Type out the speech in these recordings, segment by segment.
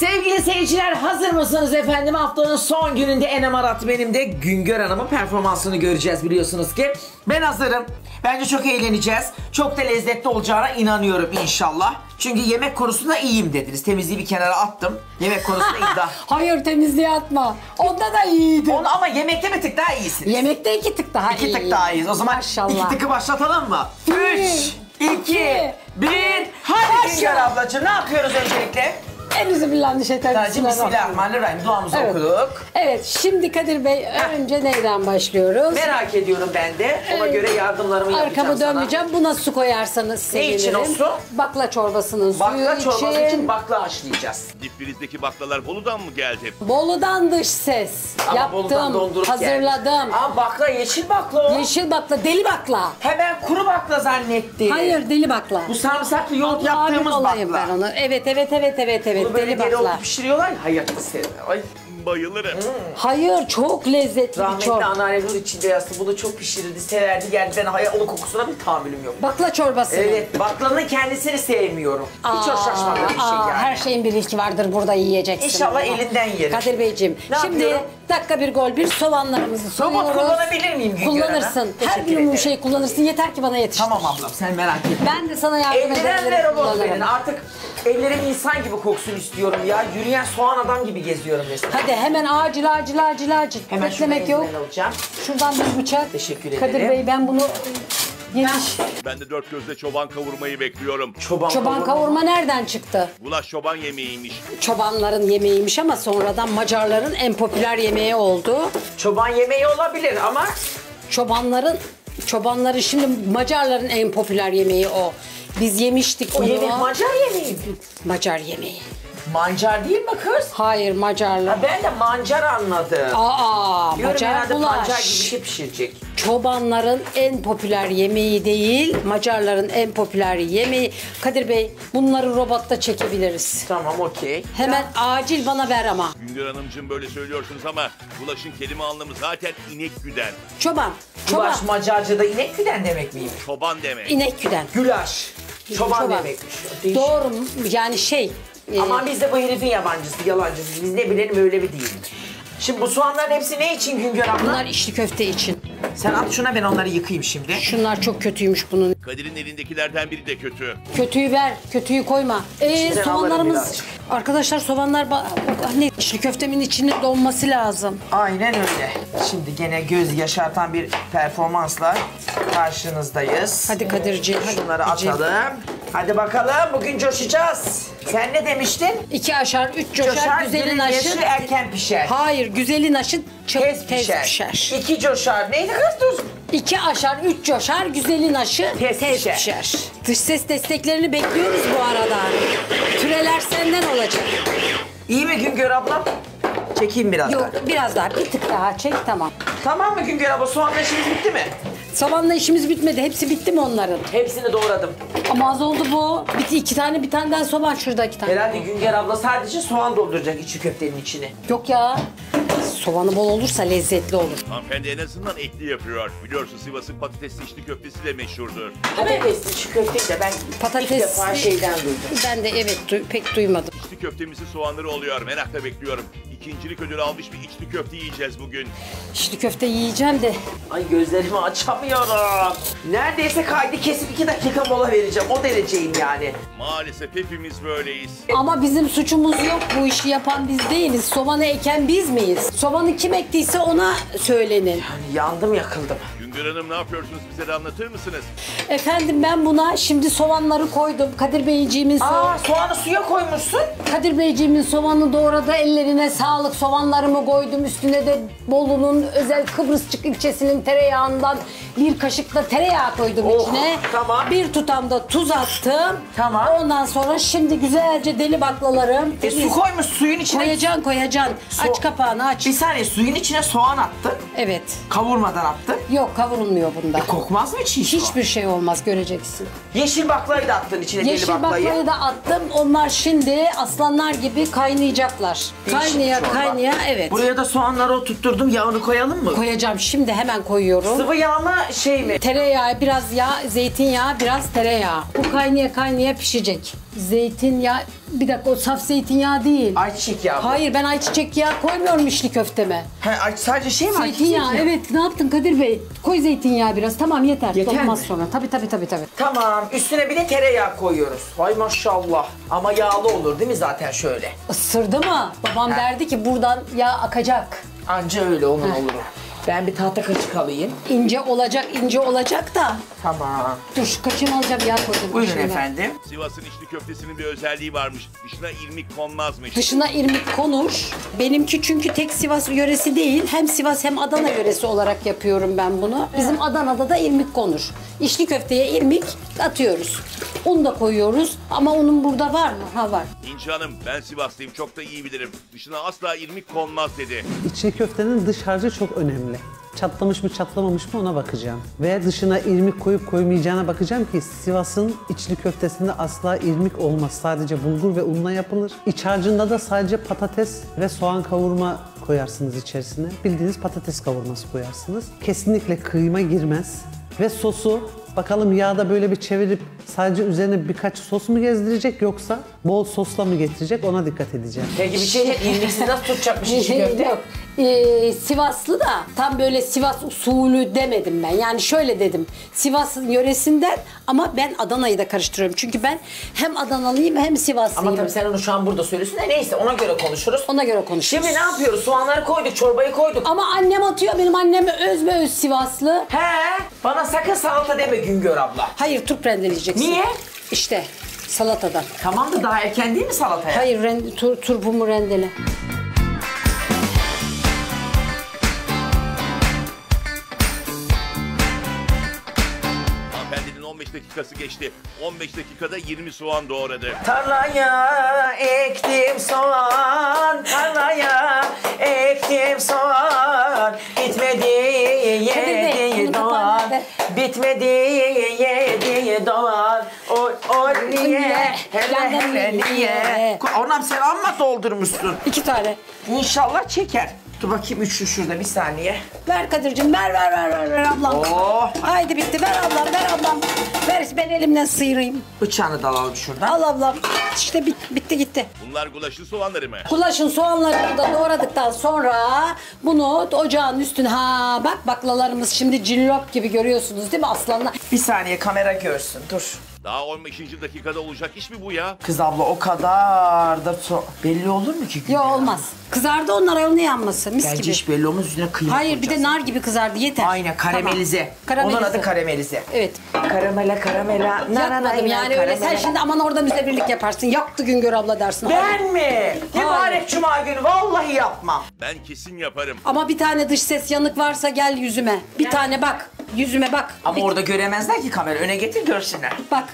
Sevgili seyirciler, hazır mısınız efendim? Haftanın son gününde En Hamarat Benim'de Güngör Hanım'ın performansını göreceğiz, biliyorsunuz ki. Ben hazırım. Bence çok eğleneceğiz. Çok da lezzetli olacağına inanıyorum inşallah. Çünkü yemek konusunda iyiyim dediniz. Temizliği bir kenara attım. Yemek konusunda iddia. Hayır, temizliği atma. Onda da iyiydi. Onu ama yemekte bir tık daha iyisiniz. Yemekte iki tık daha iyi. İki tık daha iyiyiz. O zaman maşallah. İki tıkı başlatalım mı? 3, 2, 1. Hadi Güngör ablacığım, ne yapıyoruz öncelikle? Bismillahirrahmanirrahim. Duamızı okuduk. Evet, şimdi Kadir Bey, önce neyden başlıyoruz? Merak ediyorum ben de. Ona göre yardımlarımı yapacağım. Arkamı dönmeyeceğim. Buna su koyarsanız sevinirim. Ne için o su? Bakla çorbasının suyu için. Bakla çorbası için bakla haşlayacağız. Difrinizdeki baklalar Bolu'dan mı geldi? Bolu'dan dış ses. Ama yaptım, hazırladım. Aa, bakla, yeşil bakla o. Yeşil bakla, deli bakla. Hemen kuru bakla zannettim. Hayır, deli bakla. Bu sarımsaklı yoğurt yaptığımız bakla. Ben onu. Evet. Bunu böyle deli olup pişiriyorlar ya. Hayır, ay bayılırım. Hayır, çok lezzetli. Rahmetli anneannem içinde yastı. Bunu çok pişirirdi, severdi. Yani ben onun kokusuna bir tahammülüm yok. Bakla çorbası. Evet, baklanın kendisini sevmiyorum. Hiç hoşlaşmadığım bir şey yani. Her şeyin bir ilki vardır, burada yiyeceksin. İnşallah elinden yerim. Kadir Beyciğim, şimdi dakika bir gol bir soğanlarımızı soyuyoruz. Robot kullanabilir miyim? Kullanırsın. Her gün bu şeyi kullanırsın. Yeter ki bana yetiştir. Tamam ablam, sen merak etme. Ben de sana yardım ederim. Eldiven ver robot verin. Artık ellerim insan gibi koksun istiyorum ya. Yürüyen soğan adam gibi geziyorum mesela. Hadi hemen acil. Hemen beklemek yok. Şuradan bir bıçak. Teşekkür ederim. Kadir Bey, ben bunu yemiş. Ben de dört gözle çoban kavurmayı bekliyorum. Çoban kavurma nereden çıktı? Bulaş çoban yemeğiymiş. Çobanların yemeğiymiş ama sonradan Macarların en popüler yemeği oldu. Çoban yemeği olabilir ama... Çobanların şimdi Macarların en popüler yemeği o. Biz yemiştik onu. O yemek Macar yemeği mi? Macar yemeği. Mancar değil mi kız? Hayır, Macarlar. Ben de mancar anladım. Macar bulaş. Mancar gibi bir şey pişirecek. Çobanların en popüler yemeği değil, Macarların en popüler yemeği. Kadir Bey, bunları robotta çekebiliriz. Tamam, okey. Hemen acil bana ver ama. Güngör Hanımcığım, böyle söylüyorsunuz ama bulaşın kelime anlamı zaten inek güden. Çoban. Bulaş Macarca'da inek güden demek miyim? Çoban demek. İnek güden. Gülaş. Çoban demekmiş. Doğru mu? Yani şey... Ama biz de bu herifin yalancısı. Biz ne bilelim, öyle bir değil. Şimdi bu soğanların hepsi ne için Güngör abla? Bunlar içli köfte için. Sen at şuna, ben onları yıkayayım şimdi. Şunlar çok kötüymüş bunun. Kadir'in elindekilerden biri de kötü. Kötüyü ver, kötüyü koyma. Soğanlarımız... Arkadaşlar, soğanlar... İçli köftemin içine donması lazım. Aynen öyle. Şimdi gene göz yaşartan bir performansla karşınızdayız. Hadi Kadir'ciğim. Şunları atalım. Hadi bakalım, bugün coşacağız. Sen ne demiştin? 2 coşar, güzelin aşı erken pişer. Hayır, güzelin aşı tez pişer. 2 coşar, neydi kız dur? 2 aşar, 3 coşar, güzelin aşı tez pişer. Dış ses desteklerini bekliyoruz bu arada. Türeler senden olacak. İyi mi Güngör ablam? Çekeyim biraz daha. Yok, biraz daha, bir tık daha çek, tamam. Tamam mı Güngör abla, soğanla işimiz bitti mi? Soğanla işimiz bitmedi, hepsi bitti mi onların? Hepsini doğradım. Ama az oldu bu. Bir taneden soğan şurada, 2 tane. Herhalde Güngör abla sadece soğan dolduracak içi köftenin içine. Yok ya. Soğanı bol olursa lezzetli olur. Hanımefendi en azından etli yapıyor. Biliyorsun, Sivas'ın patatesli içli köftesi de meşhurdur. Patatesli içli köfteyi de ben ilk defa şeyden duydum. Ben de evet pek duymadım. İçli köftemizin soğanları oluyor. Merakla bekliyorum. İkincilik ödülü almış bir içli köfte yiyeceğiz bugün. İçli köfte yiyeceğim de. Ay, gözlerimi açamıyorum. Neredeyse kaydı kesip 2 dakika mola vereceğim. O dereceyim yani. Maalesef hepimiz böyleyiz. Ama bizim suçumuz yok. Bu işi yapan biz değiliz. Soğanı eken biz miyiz? Soğanı kim ektiyse ona söylenin. Yani yandım yakıldım. Güngör Hanım, ne yapıyorsunuz, bize de anlatır mısınız? Efendim, ben buna şimdi soğanları koydum. Kadir Beyciğimin soğanı suya koymuşsun. Kadir Beyciğimin soğanı doğradı, ellerine sağlık. Soğanlarımı koydum, üstüne de Bolu'nun özel Kıbrısçık ilçesinin tereyağından 1 kaşık da tereyağı koydum içine. Tamam. 1 tutam da tuz attım. Tamam. Ondan sonra şimdi güzelce deli baklalarım. Su koymuş, suyun içine. Koyacaksın. Aç kapağını, aç. Bir saniye, suyun içine soğan attın. Evet. Kavurmadan attın. Yok, kavrulmuyor bunda. Kokmaz mı çiğ? Hiçbir şey olmaz, göreceksin. Yeşil baklayı da attın içine, deli baklayı. Yeşil baklayı da attım. Onlar şimdi aslanlar gibi kaynayacaklar. Kaynaya. Evet. Buraya da soğanları oturtturdum. Yağını koyalım mı? Koyacağım. Şimdi hemen koyuyorum. Sıvı yağ mı, şey mi? Tereyağı, biraz yağ, zeytinyağı, biraz tereyağı. Bu kaynaya pişecek. Zeytinyağı Bir dakika, o saf zeytinyağı değil. Ayçiçek yağı. Hayır, ben ayçiçek yağı koymuyorum içli köfteme. He, sadece şey mi? Zeytinyağı, evet. Ne yaptın Kadir Bey? Koy zeytinyağı biraz. Tamam, yeter. Yeter mi? Sonra. Tabii. Tamam, üstüne bir de tereyağı koyuyoruz. Vay maşallah. Ama yağlı olur değil mi zaten şöyle? Isırdı mı? Babam derdi ki buradan yağ akacak. Anca öyle onun olur. Ben bir tahta kaşık alayım. İnce olacak da. Tamam. Dur, şu kaşığını alacağım, yağ koydum. Buyurun efendim. Sivas'ın içli köftesinin bir özelliği varmış. Dışına irmik konmazmış. Dışına irmik konur. Benimki çünkü tek Sivas yöresi değil. Hem Sivas hem Adana yöresi olarak yapıyorum ben bunu. Bizim Adana'da da irmik konur. İçli köfteye irmik atıyoruz. Un da koyuyoruz ama unun burada var mı? Ha, var. İnci Hanım, ben Sivaslıyım, çok da iyi bilirim. Dışına asla irmik konmaz dedi. İçli köftenin dış harcı çok önemli. Çatlamış mı çatlamamış mı ona bakacağım. Ve dışına irmik koyup koymayacağına bakacağım ki Sivas'ın içli köftesinde asla irmik olmaz. Sadece bulgur ve unla yapılır. İç harcında da sadece patates ve soğan kavurma koyarsınız içerisine. Bildiğiniz patates kavurması koyarsınız. Kesinlikle kıyma girmez. Ve sosu bakalım yağda böyle bir çevirip sadece üzerine birkaç sos mu gezdirecek yoksa bol sosla mı getirecek, ona dikkat edeceğim. Peki bir şey irmiksi nasıl tutacakmış içli köfte? Yok. Sivaslı da tam böyle Sivas usulü demedim ben. Yani şöyle dedim, Sivas'ın yöresinden ama ben Adana'yı da karıştırıyorum. Çünkü ben hem Adanalıyım hem Sivaslıyım. Ama tabii sen onu şu an burada söylüyorsun da neyse, ona göre konuşuruz. Şimdi ne yapıyoruz? Soğanları koyduk, çorbayı koyduk. Ama annem atıyor, benim annem özbeöz Sivaslı. He, bana sakın salata deme Güngör abla. Hayır, turp rendeleyeceksin. Niye? İşte salatadan. Tamam da daha erken değil mi salataya? Hayır, turpumu rendele. Dakikası geçti. 15 dakikada 20 soğan doğradı. Tarlaya ektim soğan, tarlaya ektim soğan. Bitmedi yediği doğan, bitmedi yediği doğan. O niye, hele niye. Onam sen amma doldurmuşsun. 2 tane. İnşallah çeker. Dur bakayım, 3 şurada, bir saniye. Ver Kadir'cim, ver ablam. Oh. Haydi bitti, ver ablam. Ver, ben elimden sıyırayım. Bıçağını da alalım şuradan. Al ablam, işte bitti gitti. Bunlar gulaşın soğanları mı? Gulaşın soğanlarını da doğradıktan sonra bunu ocağın üstüne... Ha bak, baklalarımız şimdi cillop gibi, görüyorsunuz değil mi aslanlar? Bir saniye, kamera görsün, dur. Daha 15. dakikada olacak iş mi bu ya? Kız abla o kadar da belli olur mu ki? Yok, olmaz. Kızardı onlar, ayolunu yanması mis gibi. Bence hiç belli olmaz, üstüne kıyma koyacağız. Bir de nar gibi kızardı, yeter. Aynen, karamelize. Tamam. Onun adı karamelize. Evet. Karamela. Yakmadım yani öyle. Sen şimdi aman oradan bize birlik yaparsın. Yaktı Güngör abla dersin. Ben mi? Mübarek cuma günü vallahi yapmam. Ben kesin yaparım. Ama bir tane dış ses yanık varsa gel yüzüme. Bir tane bak. Yüzüme bak. Ama orada göremezler ki kamera. Öne getir, görsünler. Bak,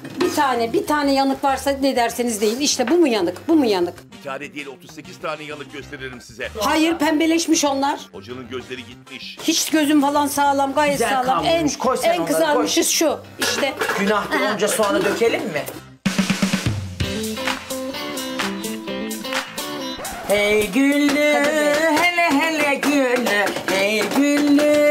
bir tane yanık varsa ne derseniz deyin. İşte bu mu yanık, bu mu yanık? Bir tane değil, 38 tane yanık gösteririm size. Hayır, pembeleşmiş onlar. Hocanın gözleri gitmiş. Hiç gözüm falan sağlam, gayet güzel sağlam. En kızarmışız şu. İşte. Günahtır, onca soğanı dökelim mi? Hey güllü, hele güllü, hey güllü.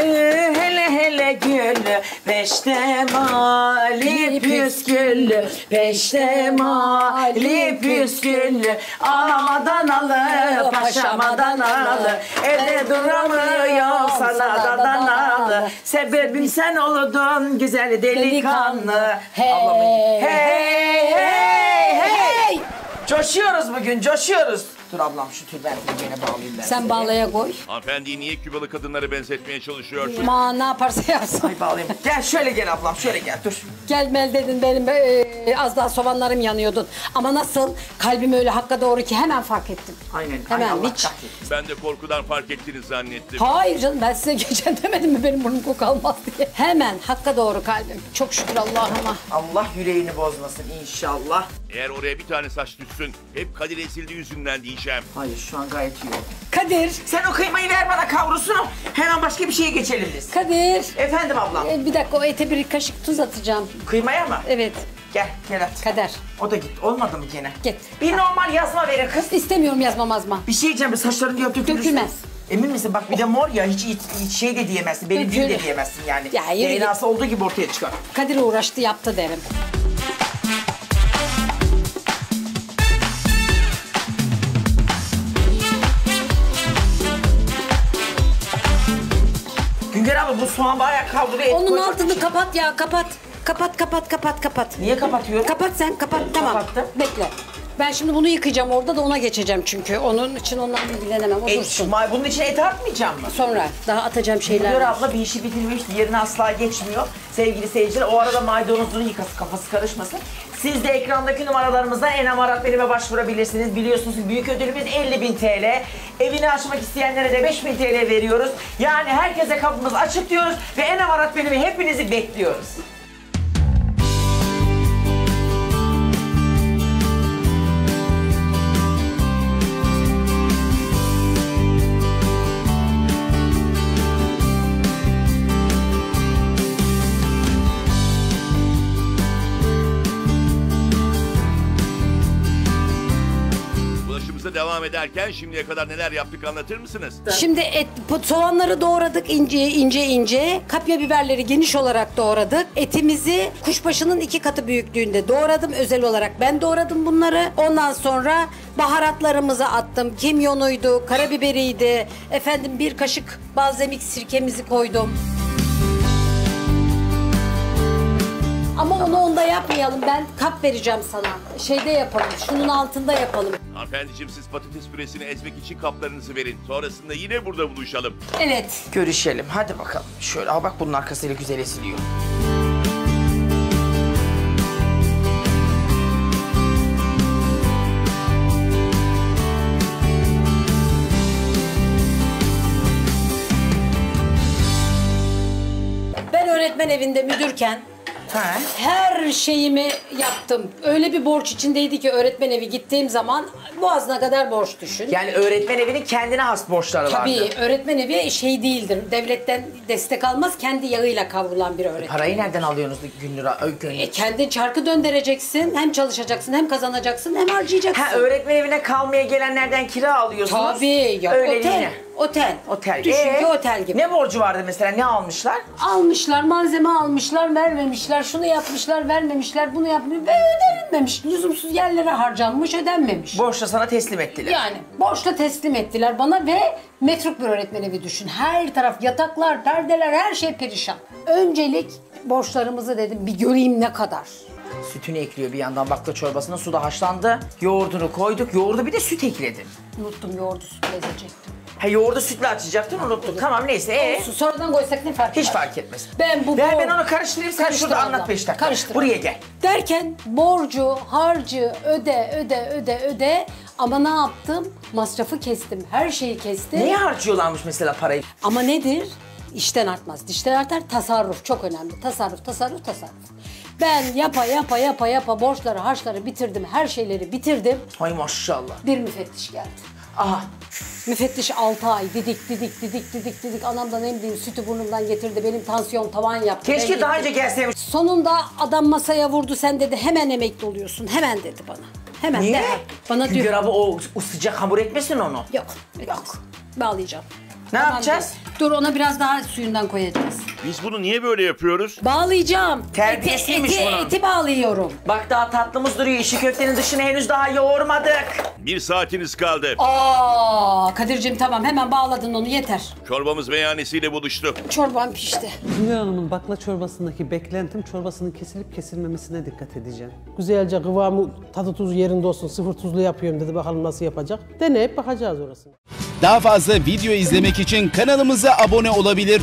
Güllü, peştemali püsküllü, peştemali püsküllü. Ağamadan alı, paşamadan alı, evde duramıyor sana dadan alı. Sebebim sen oludun güzel delikanlı. Hey! Coşuyoruz bugün, coşuyoruz. Dur ablam, şu tülbentini gene bağlayayım ben. Sen bağlaya koy. Hanımefendiyi niye Kübalı kadınları benzetmeye çalışıyorsun? Aman ne yaparsa yapsın. Ay bağlayayım. Gel şöyle gel ablam, şöyle gel dur. Gelmel dedin benim, az daha soğanlarım yanıyordu. Ama nasıl kalbim öyle hakka doğru ki hemen fark ettim. Aynen, hemen hiç. Ben de korkudan fark ettiniz zannettim. Hayır canım, ben size geçen demedim mi benim burnum koku almaz diye. Hemen hakka doğru kalbim. Çok şükür Allah'ıma. Allah yüreğini bozmasın inşallah. Eğer oraya bir tane saç düşsün, hep Kadir ezildi yüzünden diyeceğim. Hayır, şu an gayet iyi oldu. Kadir! Sen o kıymayı ver bana, kavrulsun, hemen başka bir şeye geçelim biz. Kadir! Efendim ablam? Bir dakika, o ete bir kaşık tuz atacağım. Kıymaya mı? Evet. Gel at. Kader. O da git, olmadı mı gene? Git. Bir normal yazma verin kız. İstemiyorum yazma. Bir şey diyeceğim, saçlarını dökülürsün. Dökülmez. Emin misin? Bak bir de mor ya, hiç şey de diyemezsin, benim değil de diyemezsin yani. DNA'sı olduğu gibi ortaya çıkar. Kadir uğraştı, yaptı derim. Güngör abi bu soğan bayağı kavrulu. Onun altını için. Kapat ya, kapat. Kapat. Niye kapatıyorum? Kapat sen, kapat. Tamam. Kapattım. Bekle. Ben şimdi bunu yıkayacağım orada da ona geçeceğim çünkü. Onun için ondan ilgilenemem. O dursun. Bunun için et atmayacağım mı? Sonra daha atacağım şeyler. Güngör abla bir işi bitirmiş, diğerine asla geçmiyor. Sevgili seyirciler o arada maydanozunu yıkası, kafası karışmasın. Siz de ekrandaki numaralarımızdan En Hamarat Benim'e başvurabilirsiniz. Biliyorsunuz büyük ödülümüz 50.000 TL. Evini açmak isteyenlere de 5.000 TL veriyoruz. Yani herkese kapımız açık diyoruz ve En Hamarat Benim'i hepinizi bekliyoruz. Devam ederken şimdiye kadar neler yaptık anlatır mısınız? Şimdi et, soğanları doğradık ince. Kapya biberleri geniş olarak doğradık. Etimizi kuşbaşının 2 katı büyüklüğünde doğradım. Özel olarak ben doğradım bunları. Ondan sonra baharatlarımızı attım. Kimyonuydu, karabiberiydi. Efendim 1 kaşık balzamik sirkemizi koydum. Ama onu onda yapmayalım. Ben kap vereceğim sana. Şeyde yapalım. Şunun altında yapalım. Hanımefendiciğim siz patates püresini ezmek için kaplarınızı verin. Sonrasında yine burada buluşalım. Evet. Görüşelim. Hadi bakalım. Şöyle bak bunun arkasıyla güzel esiliyor. Ben öğretmen evinde müdürken... Ha. Her şeyimi yaptım. Öyle bir borç içindeydi ki öğretmen evi gittiğim zaman boğazına kadar borç düşün. Yani öğretmen evinin kendine has borçları vardı. Tabii öğretmen evi şey değildir. Devletten destek almaz, kendi yağıyla kavrulan bir öğretmen. Parayı nereden alıyorsunuz günlük? Kendin çarkı döndüreceksin. Hem çalışacaksın, hem kazanacaksın, hem harcayacaksın. Ha, öğretmen evine kalmaya gelenlerden kira alıyorsunuz. Tabii. Ya, otel. Düşün ki otel gibi. Ne borcu vardı mesela? Ne almışlar? Almışlar, malzeme almışlar, vermemişler. Şunu yapmışlar, vermemişler. Bunu yapmışlar ve ödenmemiş. Lüzumsuz yerlere harcanmış, ödenmemiş. Borçla sana teslim ettiler. Yani borçla teslim ettiler bana ve metruk bir öğretmen evi düşün. Her taraf yataklar, perdeler, her şey perişan. Öncelik borçlarımızı dedim bir göreyim ne kadar. Sütünü ekliyor bir yandan bakla çorbasına. Su da haşlandı. Yoğurdunu koyduk. Yoğurdu bir de süt ekledim. Unuttum yoğurdu sütle ezecektim. Ha yoğurdu sütle açacaktın unuttum. Evet. Tamam neyse. Sonradan koysak ne fark eder? Hiç fark etmez. Ben onu karıştırayım sen şurada anlat 5 dakika. Karıştır. Buraya gel. Derken borcu, harcı öde. Ama ne yaptım? Masrafı kestim. Her şeyi kestim. Neye harcıyorlarmış mesela parayı? Ama nedir? İşten artmaz. Dişten artar. Tasarruf çok önemli. Tasarruf. Ben yapa borçları, harçları bitirdim. Her şeyleri bitirdim. Hay maşallah. Bir müfettiş geldi. Aha. Müfettiş 6 ay didik. Anamdan emdiğim sütü burnumdan getirdi. Benim tansiyon tavan yaptı. Keşke daha önce gelseymiş. Sonunda adam masaya vurdu. Sen dedi hemen emekli oluyorsun. Hemen dedi bana. Hemen. Niye? Bana diyor. Güngör abi o sıcak hamur etmesin onu. Yok. Bağlayacağım. Ne yapacağız? Dur ona biraz daha suyundan koyacağız. Biz bunu niye böyle yapıyoruz? Bağlayacağım. Terbiyesizmiş bunun. Eti bağlıyorum. Bak daha tatlımız duruyor. İşi köftenin dışını henüz daha yoğurmadık. 1 saatiniz kaldı. Kadir'cim tamam hemen bağladın onu yeter. Çorbamız meyhanesiyle buluştu. Çorbam pişti. Güngör Hanım'ın bakla çorbasındaki beklentim çorbasının kesilip kesilmemesine dikkat edeceğim. Güzelce kıvamı tadı tuzu yerinde olsun. 0 tuzlu yapıyorum dedi bakalım nasıl yapacak. Deneyip bakacağız orasını. Daha fazla video izlemek için kanalımıza abone olabilir.